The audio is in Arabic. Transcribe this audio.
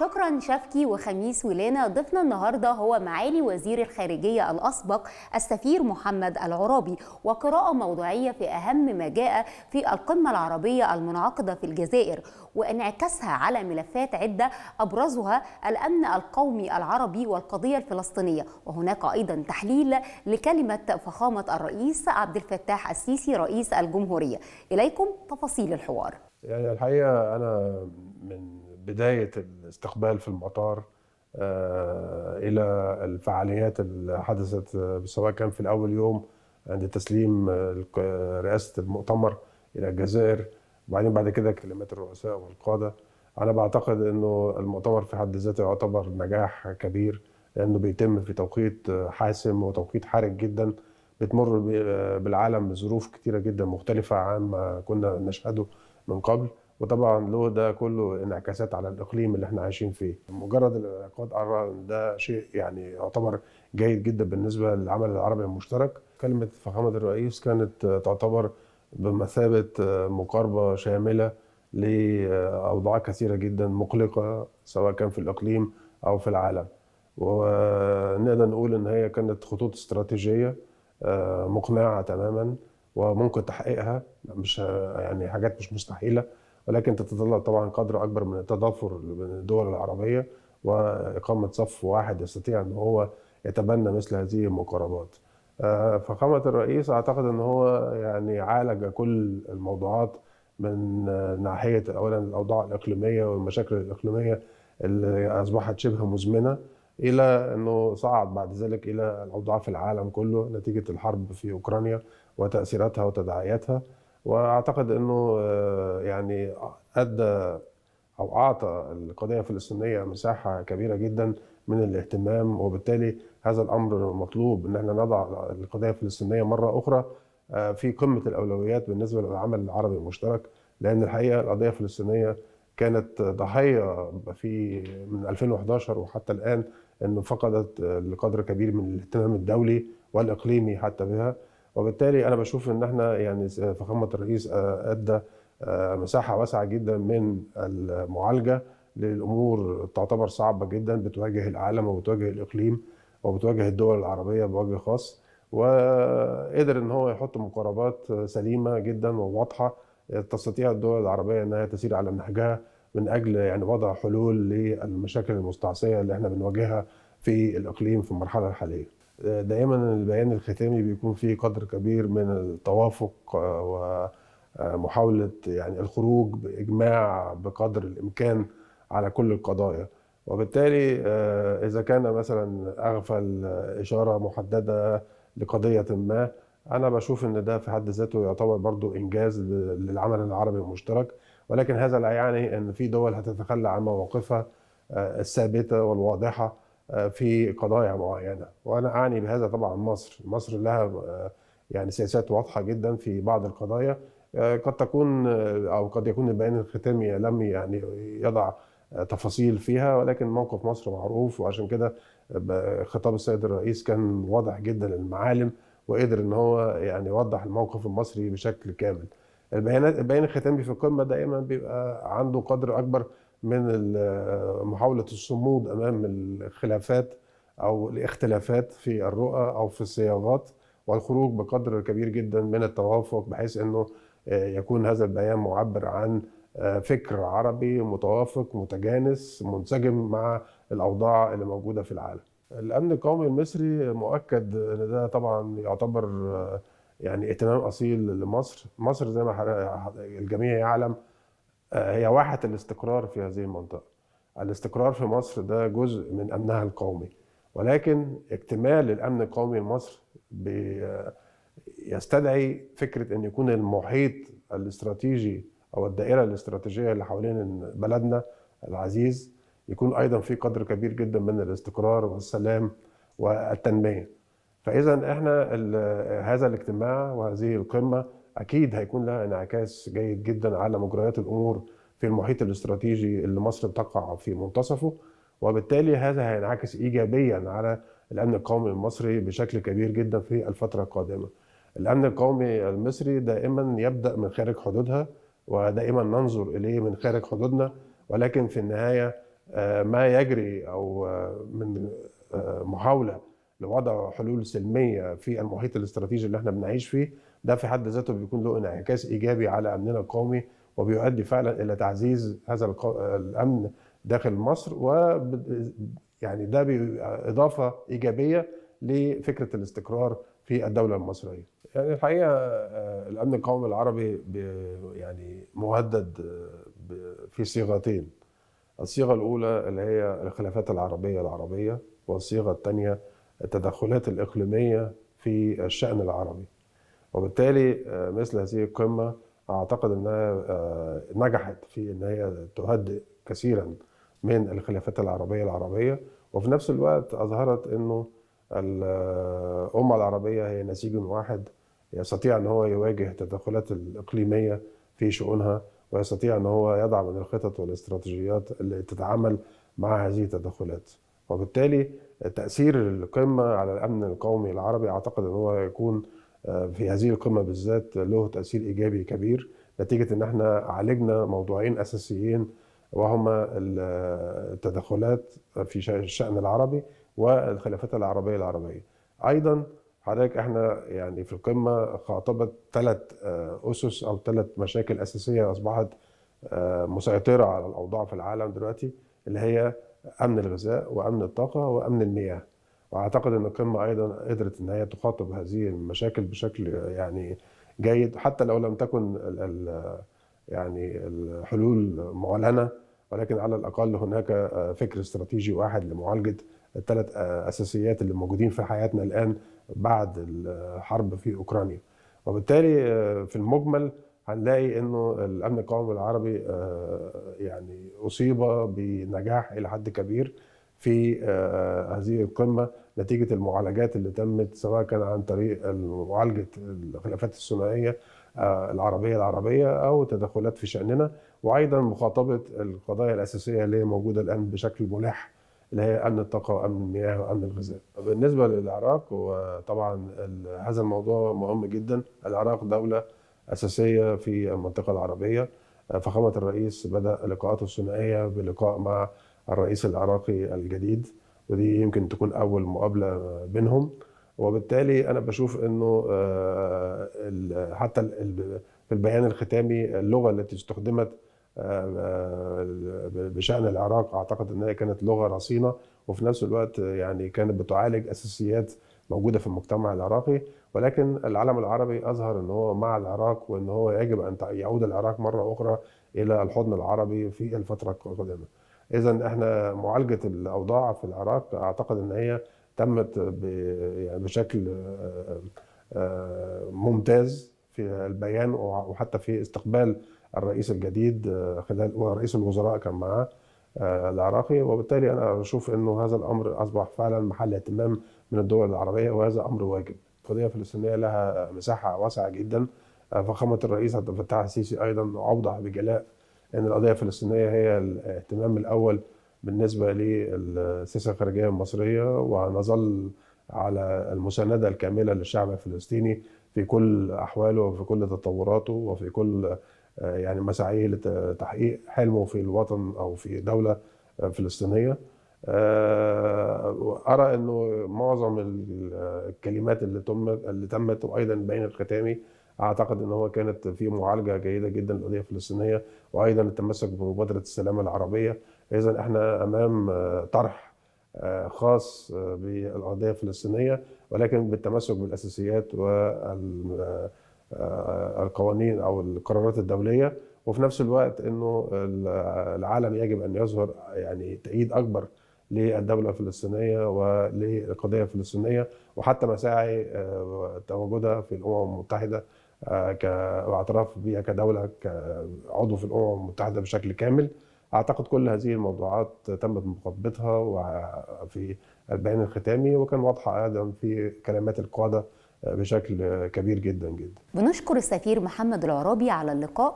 شكرا شفكي وخميس ولانا. ضيفنا النهارده هو معالي وزير الخارجية الأسبق السفير محمد العرابي، وقراءة موضوعية في أهم ما جاء في القمة العربية المنعقدة في الجزائر وانعكاسها على ملفات عدة أبرزها الأمن القومي العربي والقضية الفلسطينية. وهناك أيضا تحليل لكلمة فخامة الرئيس عبد الفتاح السيسي رئيس الجمهورية. إليكم تفاصيل الحوار. يعني الحقيقة أنا من بداية الاستقبال في المطار إلى الفعاليات اللي حدثت سواء كان في الأول يوم عند تسليم رئاسة المؤتمر إلى الجزائر، وبعدين بعد كده كلمات الرؤساء والقادة. أنا بعتقد أنه المؤتمر في حد ذاته يعتبر نجاح كبير، لأنه بيتم في توقيت حاسم وتوقيت حرج جدا، بتمر بالعالم بظروف كتيرة جدا مختلفة عن ما كنا نشهده من قبل، وطبعا له ده كله انعكاسات على الاقليم اللي احنا عايشين فيه. مجرد الانعقاد ده شيء يعني يعتبر جيد جدا بالنسبه للعمل العربي المشترك. كلمه فخامه الرئيس كانت تعتبر بمثابه مقاربه شامله لاوضاع كثيره جدا مقلقه سواء كان في الاقليم او في العالم، ونقدر نقول ان هي كانت خطوط استراتيجيه مقنعه تماما وممكن تحقيقها، مش يعني حاجات مش مستحيله، ولكن تتطلب طبعا قدر اكبر من التضافر بين الدول العربيه واقامه صف واحد يستطيع ان هو يتبنى مثل هذه المقاربات. فخامه الرئيس اعتقد ان هو يعني عالج كل الموضوعات من ناحيه اولا الاوضاع الاقليميه والمشاكل الاقليميه اللي اصبحت شبه مزمنه، الى انه صعد بعد ذلك الى الاوضاع في العالم كله نتيجه الحرب في اوكرانيا وتاثيراتها وتداعياتها. واعتقد انه يعني ادى او اعطى القضيه الفلسطينيه مساحه كبيره جدا من الاهتمام، وبالتالي هذا الامر مطلوب ان احنا نضع القضيه الفلسطينيه مره اخرى في قمه الاولويات بالنسبه للعمل العربي المشترك، لان الحقيقه القضيه الفلسطينيه كانت ضحيه في من 2011 وحتى الان انه فقدت القدر كبير من الاهتمام الدولي والاقليمي حتى بها. وبالتالي انا بشوف ان احنا يعني فخامه الرئيس ادى مساحه واسعه جدا من المعالجه للامور تعتبر صعبه جدا بتواجه العالم وبتواجه الاقليم وبتواجه الدول العربيه بوجه خاص، وقدر ان هو يحط مقاربات سليمه جدا وواضحه تستطيع الدول العربيه انها تسير على نهجها من اجل يعني وضع حلول للمشاكل المستعصيه اللي احنا بنواجهها في الاقليم في المرحله الحاليه. دائما البيان الختامي بيكون فيه قدر كبير من التوافق ومحاولة يعني الخروج بإجماع بقدر الإمكان على كل القضايا، وبالتالي إذا كان مثلا أغفل إشارة محددة لقضية ما، أنا بشوف إن ده في حد ذاته يعتبر برضو إنجاز للعمل العربي المشترك، ولكن هذا لا يعني إن في دول هتتخلى عن مواقفها الثابتة والواضحة في قضايا معينه، وانا اعني بهذا طبعا مصر لها يعني سياسات واضحه جدا في بعض القضايا، قد تكون او قد يكون البيان الختامي لم يعني يضع تفاصيل فيها، ولكن موقف مصر معروف، وعشان كده خطاب السيد الرئيس كان واضح جدا للمعالم وقدر ان هو يعني يوضح الموقف المصري بشكل كامل. البيان الختامي في القمه دائما بيبقى عنده قدر اكبر من محاولة الصمود أمام الخلافات أو الاختلافات في الرؤى أو في الصياغات، والخروج بقدر كبير جدا من التوافق بحيث أنه يكون هذا البيان معبر عن فكر عربي متوافق متجانس منسجم مع الأوضاع اللي موجودة في العالم. الأمن القومي المصري مؤكد أن ده طبعا يعتبر يعني اهتمام أصيل لمصر. مصر زي ما الجميع يعلم هي واحة الاستقرار في هذه المنطقة. الاستقرار في مصر ده جزء من أمنها القومي، ولكن اكتمال الأمن القومي لمصر يستدعي فكرة أن يكون المحيط الاستراتيجي أو الدائرة الاستراتيجية اللي حوالين بلدنا العزيز يكون أيضا في قدر كبير جدا من الاستقرار والسلام والتنمية. فإذا احنا هذا الاجتماع وهذه القمة أكيد هيكون لها انعكاس جيد جدا على مجريات الأمور في المحيط الاستراتيجي اللي مصر بتقع في منتصفه، وبالتالي هذا هينعكس إيجابيا على الأمن القومي المصري بشكل كبير جدا في الفترة القادمة. الأمن القومي المصري دائما يبدأ من خارج حدودها، ودائما ننظر إليه من خارج حدودنا، ولكن في النهاية ما يجري أو من محاولة لوضع حلول سلمية في المحيط الاستراتيجي اللي احنا بنعيش فيه، ده في حد ذاته بيكون له انعكاس إيجابي على أمننا القومي، وبيؤدي فعلا إلى تعزيز هذا الأمن داخل مصر، ويعني ده بإضافة إيجابية لفكرة الاستقرار في الدولة المصرية. يعني الحقيقة الأمن القومي العربي يعني مهدد في صيغتين، الصيغة الأولى اللي هي الخلافات العربية، والصيغة الثانية التدخلات الإقليمية في الشأن العربي. وبالتالي مثل هذه القمة أعتقد أنها نجحت في أن هي تهدئ كثيرا من الخلافات العربية، وفي نفس الوقت أظهرت أنه الأمة العربية هي نسيج واحد يستطيع أن هو يواجه التدخلات الإقليمية في شؤونها، ويستطيع أن هو يضع من الخطط والاستراتيجيات اللي تتعامل مع هذه التدخلات. وبالتالي تأثير القمة على الأمن القومي العربي أعتقد أن هو يكون في هذه القمة بالذات له تأثير إيجابي كبير، نتيجة أن احنا عالجنا موضوعين أساسيين وهما التدخلات في الشأن العربي والخلافات العربية. أيضا حضرتك احنا يعني في القمة خاطبت 3 أسس أو 3 مشاكل أساسية أصبحت مسيطرة على الأوضاع في العالم دلوقتي، اللي هي أمن الغذاء وأمن الطاقة وأمن المياه. وأعتقد أن القمة أيضا قدرت أن هي تخاطب هذه المشاكل بشكل يعني جيد، حتى لو لم تكن الحلول معلنة، ولكن على الأقل هناك فكر استراتيجي واحد لمعالجة ال3 أساسيات اللي موجودين في حياتنا الآن بعد الحرب في أوكرانيا. وبالتالي في المجمل هنلاقي أنه الأمن القومي العربي يعني أصيب بنجاح إلى حد كبير في هذه القمة، نتيجة المعالجات اللي تمت سواء كان عن طريق معالجة الخلافات الثنائية العربية أو تدخلات في شأننا، وأيضا مخاطبة القضايا الأساسية اللي هي موجودة الآن بشكل ملح، اللي هي أمن الطاقة وأمن المياه وأمن الغذاء. بالنسبة للعراق، وطبعا هذا الموضوع مهم جدا، العراق دولة أساسية في المنطقة العربية. فخامة الرئيس بدأ لقاءاته الثنائية بلقاء مع الرئيس العراقي الجديد، ودي يمكن تكون أول مقابلة بينهم. وبالتالي أنا بشوف أنه حتى في البيان الختامي اللغة التي استخدمت بشأن العراق أعتقد أنها كانت لغة رصينة، وفي نفس الوقت يعني كانت بتعالج أساسيات موجودة في المجتمع العراقي. ولكن العالم العربي أظهر أنه هو مع العراق، وأنه هو يجب أن يعود العراق مرة أخرى إلى الحضن العربي في الفترة القادمة. إذا إحنا معالجة الأوضاع في العراق أعتقد أن هي تمت بشكل ممتاز في البيان، وحتى في استقبال الرئيس الجديد خلال ورئيس الوزراء كان معاه العراقي. وبالتالي أنا أشوف أنه هذا الأمر أصبح فعلا محل اهتمام من الدول العربية، وهذا أمر واجب. القضية الفلسطينية لها مساحة واسعة جدا. فخامة الرئيس عبد الفتاح السيسي أيضا أوضح بجلاء أن القضية الفلسطينية هي الاهتمام الأول بالنسبة للسياسة الخارجية المصرية، ونظل على المساندة الكاملة للشعب الفلسطيني في كل أحواله وفي كل تطوراته وفي كل يعني مساعيه لتحقيق حلمه في الوطن أو في دولة فلسطينية. أرى أنه معظم الكلمات اللي تمت وأيضا البيان الختامي أعتقد أنه كانت في معالجة جيدة جدا للقضية الفلسطينية، وأيضا التمسك بمبادرة السلام العربية. إذا إحنا أمام طرح خاص بالقضية الفلسطينية، ولكن بالتمسك بالأساسيات والقوانين أو القرارات الدولية، وفي نفس الوقت أنه العالم يجب أن يظهر يعني تأييد أكبر للدولة الفلسطينية وللقضية الفلسطينية، وحتى مساعي تواجدها في الأمم المتحدة واعتراف بها كدولة كعضو في الأمم المتحدة بشكل كامل. أعتقد كل هذه الموضوعات تمت مقابلتها وفي البيان الختامي، وكان واضحة أيضا في كلمات القادة بشكل كبير جدا. بنشكر السفير محمد العرابي على اللقاء.